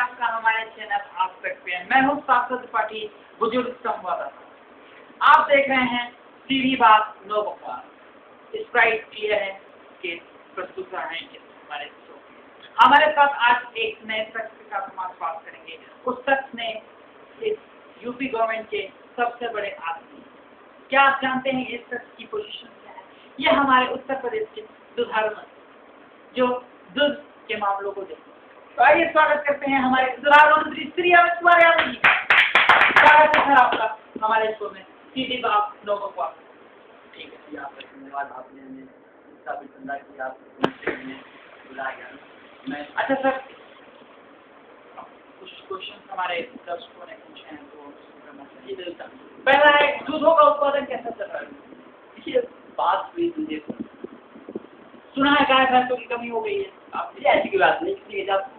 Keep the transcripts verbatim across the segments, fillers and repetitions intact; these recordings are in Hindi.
आपका हमारे चैनल आप सकते हैं। मैं हूं निशाल त्रिपाठी, बुजुर्ग संवाददाता। आप देख रहे हैं सीधी बात नो बकवास। स्प्राइट क्लियर है कि प्रस्तुत है हमारे शो। हमारे साथ आज एक नए शख्स का समाज बात करेंगे। उस शख्स ने इस यूपी गवर्नमेंट के सबसे बड़े आदमी, क्या आप जानते हैं इस शख्स की पोजीशन क्या है? यह हमारे उत्तर प्रदेश के दुधारू मंत्री, जो दूध के मामलों को देखते हैं। तो आइए स्वागत करते हैं हमारे दुधारू मंत्री श्री अमित कुमार यादव जी। स्वागत है सर आपका हमारे शो में सीधी बात नो बकवास। ठीक है जी, आपका धन्यवाद, आपने हमें इसका भी चंदा कि आप बुला गया। मैं अच्छा सर, कुछ क्वेश्चन हमारे दर्शकों ने पूछे हैं तो करना चाहिए। पहला है, दूधों का उत्पादन कैसा चल रहा है? ये बात हुई मुझे, सुना है गाय भैंसों की कमी हो गई है। आप ऐसी की बात नहीं, इसलिए आप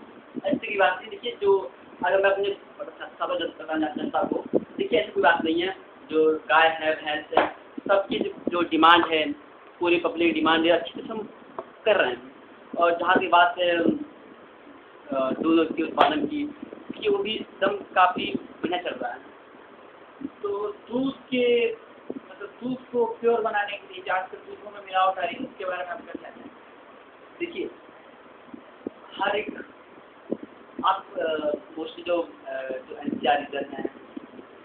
ऐसी की बात नहीं। देखिए, जो अगर मैं अपने सब बताना जनता को, देखिए ऐसी कोई बात नहीं है। जो गाय है, भैंस है, सबकी जो डिमांड है, पूरी पब्लिक डिमांड है, अच्छे से हम कर रहे हैं। और जहाँ की बात है दूध के उत्पादन की, वो भी एकदम काफ़ी बढ़िया चल रहा है। तो दूध के मतलब दूध को प्योर बनाने के लिए जाकर दूधों में मिलावट आ रही है, उसके बारे में आप क्या चाहते हैं? देखिए, हर एक आप मोस्टली जो जो एन सी आर रीजन है,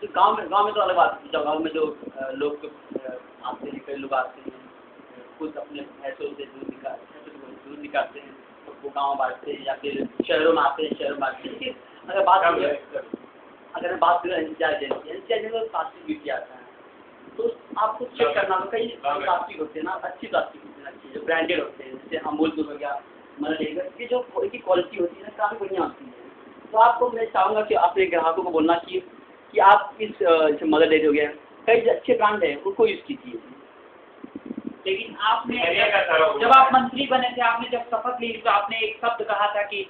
तो गांव में गांव में तो अलग बात है। गांव में जो लोग आते हैं, कई लोग आते हैं, खुद अपने भैंसों से दूध निकालते हैं, दूध निकालते हैं, वो गाँव बांटते हैं, या फिर शहरों में आते हैं, शहरों में आते हैं। देखिए, अगर बात अगर हम बात करें N C R agency N C R agency plastic duty आता है, तो आपको चेक करना होगा। कई प्लास्टिक होते हैं ना, अच्छी प्लास्टिक होती है, अच्छी जो ब्रांडेड होते हैं, जैसे अमूल दूध हो गया, मतलब इनकी जो इनकी क्वालिटी होती है ना, काफ़ी बढ़िया होती है। तो आपको मैं चाहूँगा कि अपने ग्राहकों को बोलना चाहिए कि आप इस जैसे मदर डेयरी हो गया, कई अच्छे ब्रांड हैं, उनको यूज़ कीजिए। लेकिन आपने जब आप मंत्री बने थे, आपने जब शपथ ली तो आपने एक शब्द कहा था कि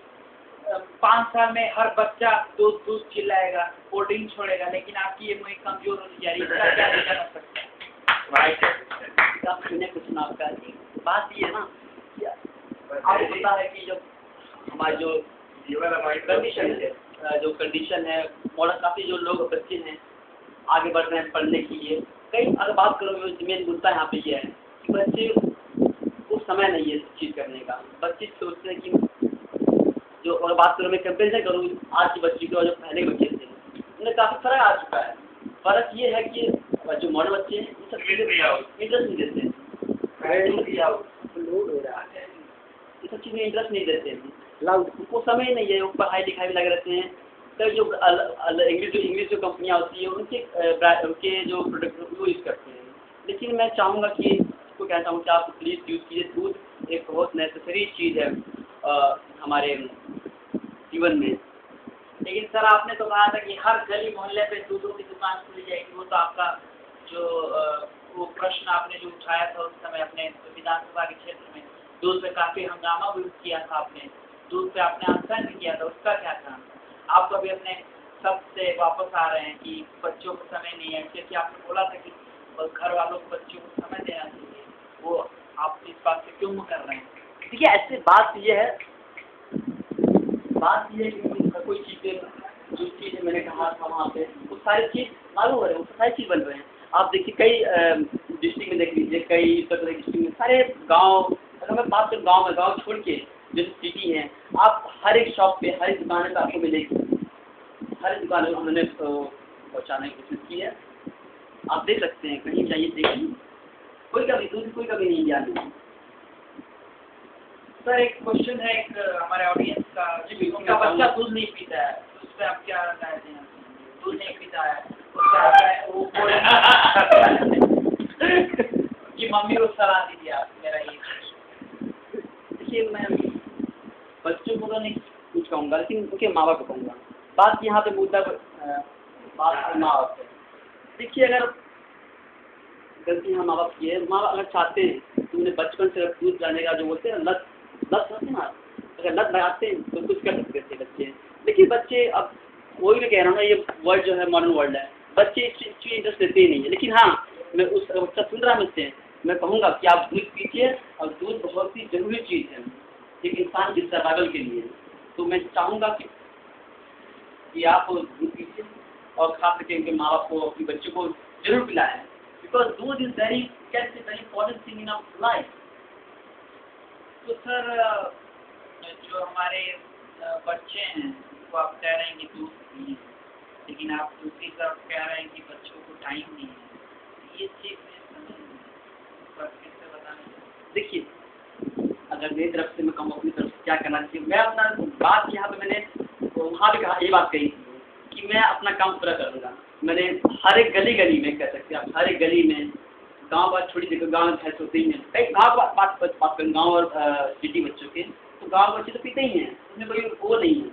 पाँच साल में हर बच्चा दूध दूध चिल्लाएगा, कोल्ड्रिंक छोड़ेगा। लेकिन आपकी ये मुहिम कमजोर होती जा रही है, क्या देखा जा सकता है? कुछ ना, आपका बात ये है ना, आपको पता है कि जब हमारी जो कंडीशन है जो कंडीशन है मॉडल, काफ़ी जो लोग बच्चे हैं आगे बढ़ रहे हैं पढ़ने के लिए। कई अगर बात करोगे, मेन मुद्दा यहाँ पे ये है कि बच्चे को समय नहीं है चीज़ करने का। बच्चे सोचते हैं कि जो अगर बात करूँ, मैं कंपेरिजन करूँ आज के बच्चे को और जो पहले के बच्चे थे, उनमें काफ़ी फ़र्क आ चुका है। फ़र्क ये है कि जो मॉडल बच्चे हैं उन सब चीज़ें इंटरेस्ट नहीं देते हैं, इस सब चीज़ में इंटरेस्ट नहीं देते हैं, उनको समय नहीं है, वो पढ़ाई लिखाई में लगे रहते हैं। तो जो इंग्लिश जो इंग्लिश जो कंपनियाँ होती है, उनके उनके जो प्रोडक्ट उनको यूज़ करते हैं। लेकिन मैं चाहूँगा कि इसको कहना चाहूँ कि आप प्लीज़ यूज़ कीजिए। दूध एक बहुत नेसेसरी चीज़ है आ, हमारे जीवन में। लेकिन सर, आपने तो कहा था कि हर गली मोहल्ले पे दूधों की दुकान खुली जाएगी। वो तो आपका जो वो प्रश्न आपने जो उठाया था उस समय अपने विधानसभा के क्षेत्र में, दूध पे काफ़ी हंगामा भी किया था, आपने दूध पे आपने आंदोलन भी किया था, उसका क्या था? आप कभी अपने सबसे वापस आ रहे हैं कि बच्चों को समय नहीं है, क्योंकि आपने बोला था कि घर वालों को बच्चों को समय देना चाहिए, वो आप इस बात से क्यों कर रहे हैं? देखिए, ऐसे बात ये है बात ये है कि कोई चीज़ें जो चीज़ें मैंने कहा था वहाँ पे, वो सारी चीज़ लागू हो रहे हैं, वो सारी चीज़ बन रहे हैं। आप देखिए, कई डिस्ट्रिक्ट में देख लीजिए, कई उत्तर प्रदेश डिस्ट्रिक्ट में, सारे गांव, अगर मैं बात करूँ गांव में, गांव छोड़ के जो सिटी हैं, आप हर एक शॉप पे, हर एक दुकान पर आपको मिलेगी, हर एक दुकान पर उन्होंने पहुँचाने की कोशिश की है। आप देख सकते हैं, कहीं चाहिए देखिए, कोई कमी दूसरी कोई कमी नहीं जाती। सर, एक क्वेश्चन है एक हमारे ऑडियंस का, उनका बच्चा दूध नहीं पीता है, उस पर आप क्या राय देना? दूध नहीं पीता है, वो कि मम्मी को सलाह दीजिए आप, मेरा ये। देखिए, मैं बच्चों को तो नहीं कुछ कहूँगा, लेकिन उनके माँ बाप को कहूँगा। बात यहाँ पे मुद्दा बात माँ बाप है। देखिए, अगर गलती हम माँ बाप की है, माँ बाप अगर चाहते हैं तो उन्हें बचपन से दूध जाने का जो बोलते हैं लत लत होते ना, अगर लत लगाते हैं तो कुछ कर सकते थे बच्चे। देखिए, बच्चे अब वही मैं कह रहा हूँ ना, ये वर्ल्ड जो है मॉडर्न वर्ल्ड है, बच्चे इस चीज़ में इंटरेस्ट देते ही नहीं है। लेकिन हाँ, मैं उस बच्चा सुन रहा मुझसे, मैं कहूँगा कि आप दूध पीजिए, और दूध बहुत ही ज़रूरी चीज़ है एक इंसान के सर्वाइवल के लिए। तो मैं चाहूँगा कि कि आप दूध पीजिए और खास करके उनके माँ बाप को अपने बच्चे को जरूर पिलाएं, बिकॉज दूध इज वेरी कैसे very important thing in our life. तो सर जो हमारे बच्चे हैं वो आप कह रहे हैं कि दूध पिए, लेकिन आप दूसरी तरफ कह रहे हैं कि बच्चों को टाइम नहीं है, ये चीज़ में समझ नहीं है बताने। देखिए अगर मेरी तरफ से मैं कहूँ अपनी तरफ से क्या करना चाहिए, मैं अपना बात यहाँ पे मैंने वहाँ भी कहा ये बात कही कि मैं अपना काम पूरा कर दूँगा। मैंने हर एक गली गली में कह सकते हैं आप, हर एक गली में गांव बात छोटी जगह गाँव में भैंस होते ही हैं, कई गाँव बात बात करें गाँव और सिटी बच्चों के, तो गाँव बच्चे तो पीते ही हैं, उसमें कोई वो नहीं है।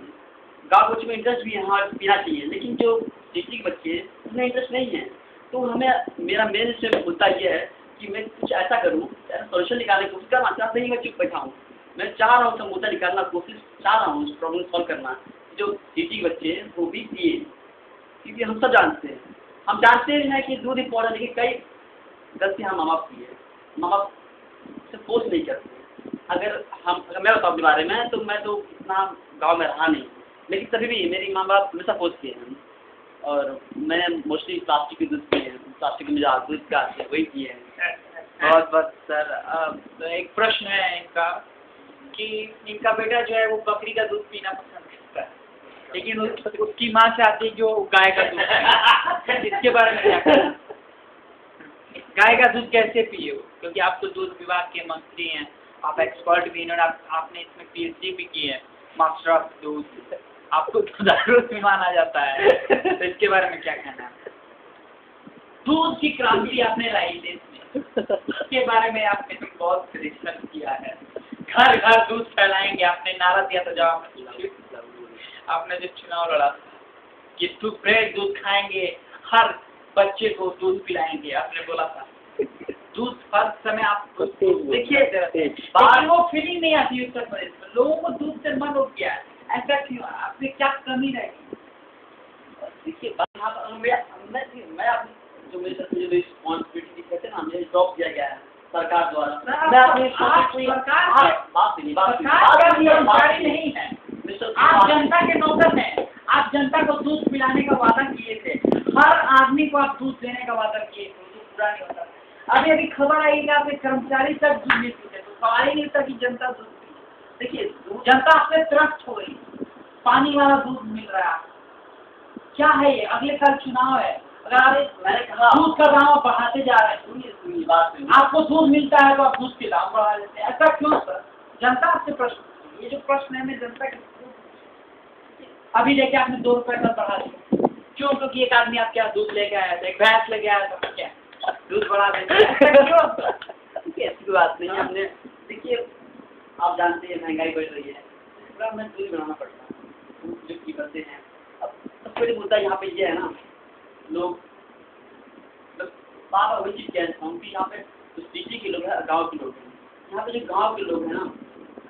गाँव बच्चों में इंटरेस्ट भी यहाँ पीना चाहिए, लेकिन जो सिटी के बच्चे उनमें इंटरेस्ट नहीं है। तो हमें मेरा मेन से मुद्दा यह है कि मैं कुछ ऐसा करूँ, ऐसा सोल्यूशन निकालने की कोशिश करना चाहता नहीं, मैं चुप बैठा हूँ, मैं चाह रहा हूँ उसका मुद्दा निकालना कोशिश चाह रहा हूँ, उस प्रॉब्लम सॉल्व करना जो सिटी के बच्चे हैं वो भी पिए, क्योंकि हम सब जानते हैं, हम जानते भी हैं कि दूध इम्पोर्टेंट, लेकिन कई गलती हम माँ बाप की है, माँ बाप से फोर्स नहीं करते। अगर हम अगर मैं बताऊँ अपने बारे में तो मैं तो इतना गाँव में रहा नहीं, लेकिन तभी भी मेरी माँ बाप हमेशा फोर्स किए हैं और मैं मोस्टली प्लास्टिक के दूध पिए हैं, प्लास्टिक में जो दूध का वही पिए हैं। बहुत बहुत सर अब तो एक प्रश्न है इनका कि इनका बेटा जो है वो बकरी का दूध पीना पसंद करता है, लेकिन उसकी माँ चाहती है कि वो गाय का दूध इसके बारे में क्या कहना, गाय का दूध कैसे पिए हो, क्योंकि आप तो दूध विभाग के मंत्री हैं, आप एक्सपर्ट भी हैं, आप, आपने इसमें पी एच डी भी की है, मास्टर ऑफ दूध, आपको दूधारू माना जाता है, तो इसके बारे में क्या कहना है? दूध की क्रांति आपने लाई देश में, इसके बारे में आपने तो बहुत रिसर्च किया है, घर घर दूध फैलाएंगे आपने नारा दिया था, जब आपने जब चुनाव लड़ा कि दूध ब्रेड दूध खाएंगे, हर बच्चे को दूध पिलाएंगे आपने बोला था, दूध हर समय आप देखिए बाहर वो फीलिंग नहीं आती उत्तर प्रदेश में, लोगों को दूध से मन उठ गया है, ऐसा क्यों, आपने क्या कमी रहेगी? देखिए जो मेरे मुझे रिस्पॉन्सिबिलिटी कहते हैं ना, मुझे जॉब दिया गया है सरकार द्वारा, मैं अपनी सरकार नहीं है, आप जनता के नौकर हैं, आप जनता को दूध पिलाने का वादा किए थे, हर आदमी को आप दूध देने का वादा किए थे, दूध पूरा नहीं होता। अभी अभी खबर आई कि आपके कर्मचारी तक दूध नहीं पीते, तो सवाल ही नहीं उठता कि जनता दूध, देखिए जनता आपसे त्रस्त हो गई, पानी वाला दूध मिल रहा है, क्या है ये, अगले साल चुनाव है, अगर आप दूध का दाम बढ़ाते जा रहे हैं, सुनिए सुनिए बात में आपको दूध मिलता है तो आप दूध के दाम बढ़ा लेते हैं, ऐसा क्यों सर? जनता आपसे प्रश्न, ये जो प्रश्न है मैं जनता के, अभी लेके आपने दो रुपये का बढ़ा दिया, क्यों? क्योंकि एक आदमी आपके यहाँ दूध लेके आया था, एक भैंस लेके आया था, क्या दूध बढ़ा देता? ऐसी बात नहीं, हमने देखिए आप जानते हैं महंगाई बढ़ रही है, पूरा हमें दूध बनाना पड़ता है, दूध जो की करते हैं। अब सबसे बड़ी मुद्दा यहाँ पे ये है ना, लोग बाबा वही चीज़ कह रहा हूँ कि यहाँ पे तो सिटी के लोग हैं, गाँव के लोग हैं, यहाँ पे जो गाँव के लोग हैं ना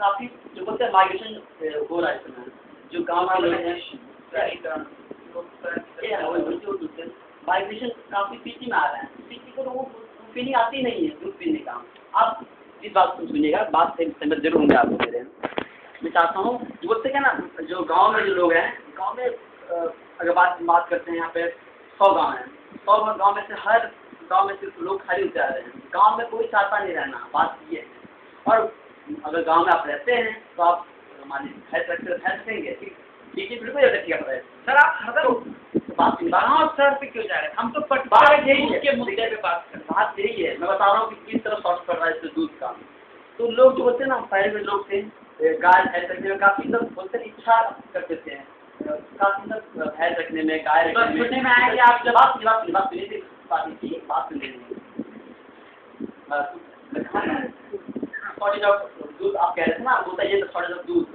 काफ़ी जो बोलते हैं माइग्रेशन हो रहा है इस समय, जो गाँव के लोग हैं माइग्रेशन काफ़ी सिटी में आ रहे हैं, सिटी को लोगों को फीलिंग आती नहीं है दूध पीने का। आप इस बात को सुनिएगा, बात से समझ जरूर होंगे आपको मेरे, मैं चाहता हूँ जो बोलते क्या ना, जो गांव में जो लोग हैं, गांव में अगर बात बात करते हैं, यहाँ पे सौ गांव हैं, सौ गांव में से हर गांव में सिर्फ लोग खाली उतर रहे हैं, गांव में कोई चाहता नहीं रहना, बात ये है। और अगर गांव में आप रहते हैं तो आप हमारे भैंस रखते भैंस रखेंगे, बिल्कुल रखिएगा सर, आप हर बात सर पे क्यों जा रहे हैं, हम तो बात यही के मुद्दे पे बात कर, बात यही है, मैं बता रहा हूँ कि किस तरह शॉर्ट पड़ रहा है इससे दूध का। तो लोग जो होते हैं ना, पहले में लोग थे गाय भैंस रखने में काफ़ी लोग बोलते हैं, इच्छा कर देते हैं काफ़ी लोग भैंस रखने में, गाय रखने में आया कि आप जब आप बात बात सुनी थी बात सुन लेंगे दूध, आप कह रहे थे ना बोलता ये शॉर्टेज ऑफ दूध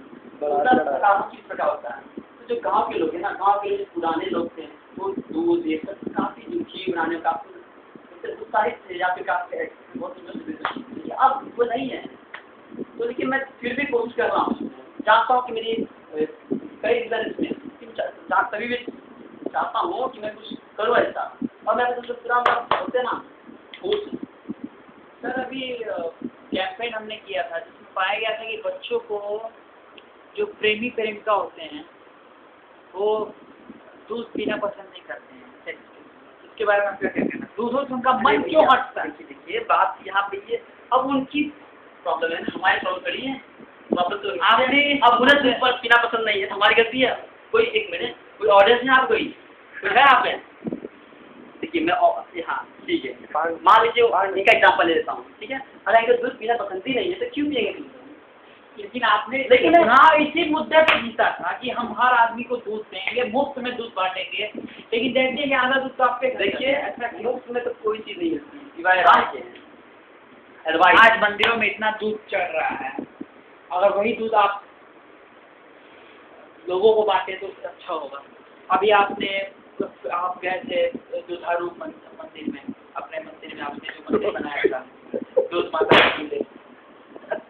किस प्रकार होता है। तो जो गांव के लोग हैं ना, गांव के पुराने लोग थे वो दूध ये सब काफ़ी जूठी बनाने में काफ़ी उत्साहित थे, या फिर काफ़ी बहुत, अब वो नहीं है। तो लेकिन मैं फिर भी कोशिश कर रहा हूँ, चाहता हूँ कि मेरी कई रिजल्ट इसमें तभी भी चाहता हूँ कि मैं कुछ करूँ ऐसा, और मैं तो पूरा होते ना खुश। सर अभी कैंपेन हमने किया था जिसमें पाया गया था कि बच्चों को जो प्रेमी प्रेमिका होते हैं वो दूध पीना पसंद नहीं करते हैं, इसके बारे में आप क्या कहते हैं? दूधों से उनका मन क्यों हटता है? देखिए बात यहाँ पे ये अब उनकी प्रॉब्लम है ना, हमारी प्रॉब्लम थोड़ी है। प्रॉब्लम तो आपने अब उन्हें दूध पर पीना पसंद नहीं है, हमारी गलती है। कोई एक मिनट, कोई ऑर्डर है आप, कोई कुछ है आप? देखिए मैं हाँ ठीक है, मान लीजिए एक एग्जाम्पल ले लेता हूँ, ठीक है। अगर दूध पीना पसंद ही नहीं है तो क्यों पिएंगे दूध? लेकिन आपने लेकिन हाँ इसी मुद्दे पे जीता था कि हम हर आदमी को दूध देंगे, मुफ्त में दूध बांटेंगे, लेकिन देखिए कि आधा दूध तो आपके देखिए ऐसा मुफ्त में तो कोई चीज़ नहीं होती है। आज मंदिरों में इतना दूध चढ़ रहा है, अगर वही दूध आप लोगों को बांटे तो अच्छा होगा। अभी आपने आप गए थे दुधारू मंदिर में, अपने मंदिर में आपने जो मंदिर बनाया था दूध माता के, तो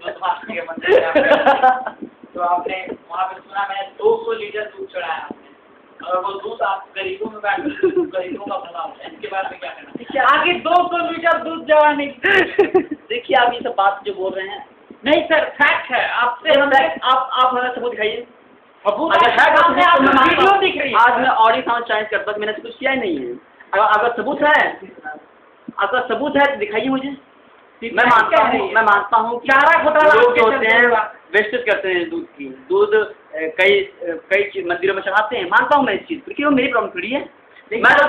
आपने वहाँ पे सुना मैंने दो सौ लीटर दूध चढ़ाया आपने, और वो दूध आप गरीबों में बांट गरीबों का भला होता है, इसके बारे में क्या कहना? देखिए आगे दो सौ लीटर दूध जवानी। देखिए आप ये सब बात जो बोल रहे हैं, नहीं सर फैक्ट है। आपसे हम आप आप हमें सबूत दिखाइए। आज मैं ऑडियो साउंड चेंज करता हूँ, मैंने कुछ किया ही नहीं है। अगर आपका सबूत है, आपका सबूत है तो दिखाइए मुझे। मैं मानता हूँ मैं मानता हूँ लोग होते हैं वेस्टेज करते हैं दूध की, दूध कई कई मंदिरों में चढ़ाते हैं, मानता हूँ मैं इस चीज़ को, क्योंकि मेरी प्रॉब्लम थोड़ी है। मैं तो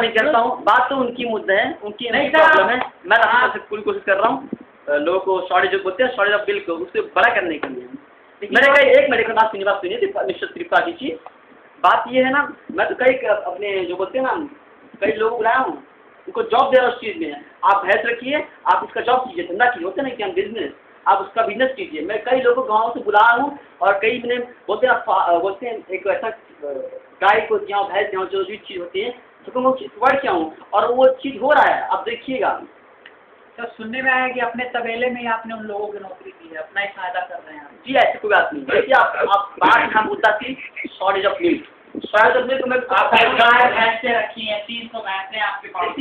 नहीं करता हूँ, बात तो उनकी मुद्दा है, उनकी प्रॉब्लम है। मैं तो पूरी कोशिश कर रहा हूँ लोगों को शॉर्टेज जो बोलते हैं शॉर्टेज ऑफ बिल को उससे बड़ा करने के लिए। मैंने कहा एक मेरे को बात सुनी, बात सुनिए निश्चल त्रिपाठी जी, बात ये है ना, मैं तो कई अपने जो बोलते हैं ना कई लोगों को बुलाया हूँ, उनको जॉब दे रहा है उस चीज़ में। आप भैंस रखिए, आप उसका जॉब कीजिए, धंधा कीजिए, होते नहीं कि हम बिजनेस, आप उसका बिजनेस कीजिए। मैं कई लोगों को गाँव से बुला रहा हूँ, और कई मैंने बोलते हैं बोलते हैं एक ऐसा गाय को जाऊँ भैंस जाऊँ जो भी चीज़ होती है तो मैं वर्ड क्या हूँ, और वो चीज़ हो रहा है। आप देखिएगा तो सुनने में आया कि अपने तबेले में ही आपने उन लोगों की नौकरी की है, अपना ही फायदा कर रहे हैं जी। ऐसी कोई बात नहीं। देखिए आप बात यहाँ मुद्दा थी शॉर्टेज ऑफ मिल्क, भैंसें रखी हैं, तीन सौ भैंसें आपके पास,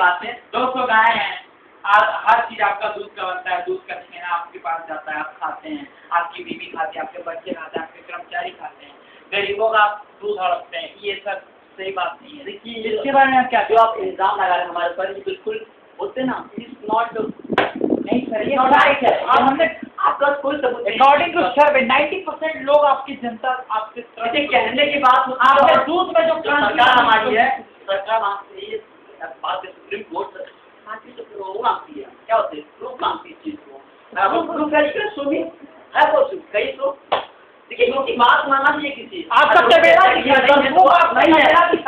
बातें दो सौ गाय हैं, हर चीज़ आपका दूध का बनता है, दूध का छेना आपके पास जाता है, आप खाते हैं, आपकी बीवी खाती है, आपके बच्चे खाते हैं, आपके कर्मचारी खाते हैं, गरीबों का आप दूध हड़पते हैं। ये सब सही बात नहीं है। देखिए इसके बारे में क्या जो आप इल्ज़ाम लगा रहे हैं हमारे पर, बिल्कुल बोलते ना इट्स नॉट नहीं सर, ये राइट है। और हमने आपका कोई सबूत नहीं, अकॉर्डिंग टू सर्वे नब्बे परसेंट लोग आपकी जनता आपसे ऐसे कहने की बात, आपके दूध में जो सरकार हमारी है, सरकार आपसे ये बात है, सुप्रीम कोर्ट साथी जो वो मांगती है क्या होते हैं लोग मांगती चीज़ को आप लोग करके सुनी है वो कई तो। देखिए लोग की बात मानना चाहिए किसी, आपका तबेला दिखा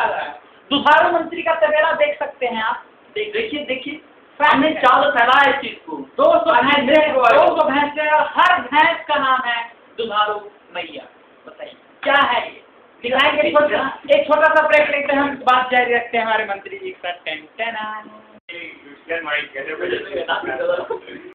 रहा है, दुधारू मंत्री का तबेला देख सकते हैं आप। देखिए देखिए हमने चावल फैलाया इस चीज़ को, दो सौ दो सौ भैंसे और हर भैंस का नाम है दुधारू मैया। बताइए क्या है ये? एक छोटा सा ब्रेक लेते हैं, हम बात जारी रखते हैं हमारे मंत्री जी का।